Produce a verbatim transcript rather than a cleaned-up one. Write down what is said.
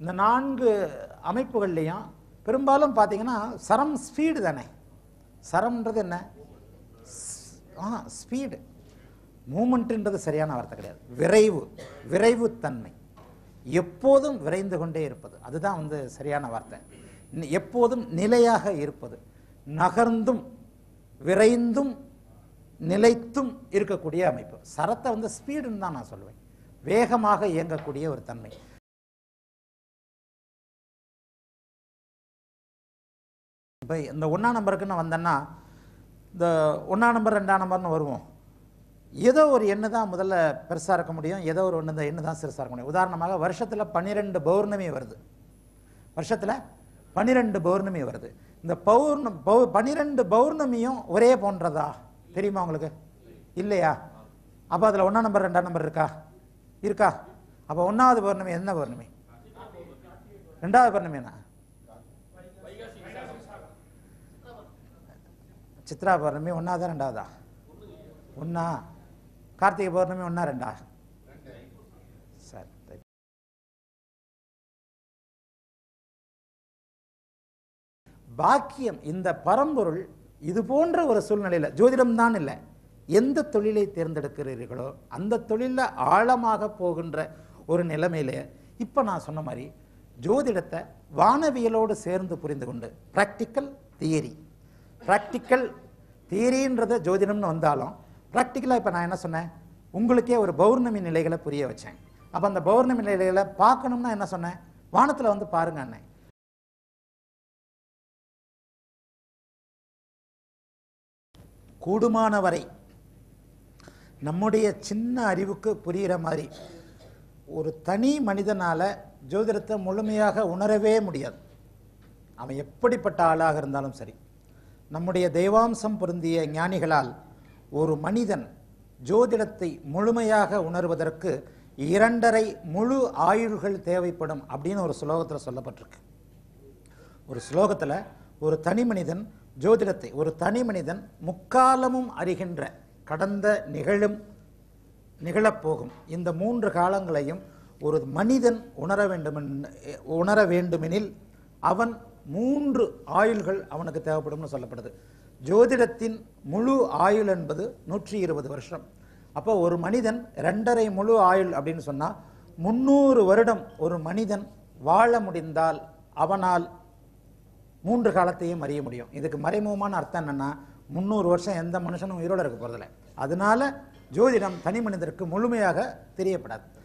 இந்த நான்கு அமைப்புகள்லையும் பெரும்பாலும் பார்த்தீங்கன்னா சரம் ஸ்பீடு தானே. சரம்ன்றது என்ன? ஆ ஸ்பீடு. மூமெண்ட்டுன்றது சரியான வார்த்தை கிடையாது. விரைவு, விரைவுத்தன்மை, எப்போதும் விரைந்து கொண்டே இருப்பது, அதுதான் வந்து சரியான வார்த்தை. எப்போதும் நிலையாக இருப்பது, நகர்ந்தும் விரைந்தும் நிலைத்தும் இருக்கக்கூடிய அமைப்பு. சரத்தை வந்து ஸ்பீடுன்னு தான் நான் சொல்லுவேன், வேகமாக இயங்கக்கூடிய ஒரு தன்மை. இப்போ இந்த ஒன்றாம் நம்பருக்கு நான் வந்தேன்னா, இந்த ஒன்றாம் நம்பர் ரெண்டாம் நம்பர்னு வருவோம். ஏதோ ஒரு எண்ணு தான் முதல்ல பெருசாக இருக்க முடியும், ஏதோ ஒரு ஒன்று தான் எண்ணு தான் சிறுசாக இருக்க முடியும். உதாரணமாக வருஷத்தில் பன்னிரெண்டு பௌர்ணமி வருது. வருஷத்தில் பன்னிரெண்டு பௌர்ணமி வருது. இந்த பௌர்ணம் பௌ பன்னிரெண்டு பௌர்ணமியும் ஒரே போன்றதா தெரியுமா உங்களுக்கு? இல்லையா? அப்போ அதில் ஒன்றாம் நம்பர் ரெண்டாம் நம்பர் இருக்கா? இருக்கா? அப்போ ஒன்றாவது பௌர்ணமி என்ன பௌர்ணமி? ரெண்டாவது பௌர்ணமி என்ன? சித்ரா பௌர்ணமி. ஒன்றாவதா ரெண்டாவதா? ஒன்னா. கார்த்திகை பௌர்ணமி ஒன்னா ரெண்டா? சரி. பாக்கியம், இந்த பரம்பொருள் இது போன்ற ஒரு சூழ்நிலையில் ஜோதிடம் தான் இல்லை, எந்த தொழிலை தேர்ந்தெடுக்கிறீர்களோ அந்த தொழிலில் ஆழமாக போகின்ற ஒரு நிலைமையில இப்போ நான் சொன்ன மாதிரி ஜோதிடத்தை வானவியலோடு சேர்ந்து புரிந்து கொண்டு ப்ராக்டிக்கல் தியரி. ப்ராக்டிக்கல் தியரின்றதை ஜோதிடம்னு வந்தாலும் ப்ராக்டிக்கலாக இப்போ நான் என்ன சொன்னேன், உங்களுக்கே ஒரு பௌர்ணமி நிலைகளை புரிய வச்சேன். அப்போ அந்த பௌர்ணமி நிலைகளை பார்க்கணும்னா என்ன சொன்னேன், வானத்தில் வந்து பாருங்க அண்ணே. கூடுமானவரை நம்முடைய சின்ன அறிவுக்கு புரிகிற மாதிரி ஒரு தனி மனிதனால் ஜோதிடத்தை முழுமையாக உணரவே முடியாது. அவன் எப்படிப்பட்ட ஆளாக இருந்தாலும் சரி, நம்முடைய தெய்வாம்சம் பொருந்திய ஞானிகளால் ஒரு மனிதன் ஜோதிடத்தை முழுமையாக உணர்வதற்கு இரண்டரை முழு ஆயுள்கள் தேவைப்படும் அப்படின்னு ஒரு ஸ்லோகத்தில் சொல்லப்பட்டிருக்கு. ஒரு ஸ்லோகத்தில் ஒரு தனி மனிதன் ஜோதிடத்தை, ஒரு தனி மனிதன் முக்காலமும் அறிகின்ற கடந்த நிகழும் நிகழப்போகும் இந்த மூன்று காலங்களையும் ஒரு மனிதன் உணர வேண்டும் உணர வேண்டுமெனில் அவன் மூன்று ஆயுள்கள் அவனுக்கு தேவைப்படும்னு சொல்லப்படுது. ஜோதிடத்தின் முழு ஆயுள் என்பது நூற்றி இருபது வருஷம். அப்போ ஒரு மனிதன் ரெண்டரை முழு ஆயுள் அப்படின்னு சொன்னால் முந்நூறு வருடம் ஒரு மனிதன் வாழ முடிந்தால் அவனால் மூன்று காலத்தையும் அறிய முடியும். இதுக்கு மறைமுகமான அர்த்தம் என்னென்னா, முந்நூறு வருஷம் எந்த மனுஷனும் உயிரோடு இருக்க போகிறதில்ல, அதனால ஜோதிடம் தனி மனிதருக்கு முழுமையாக தெரியப்படாது.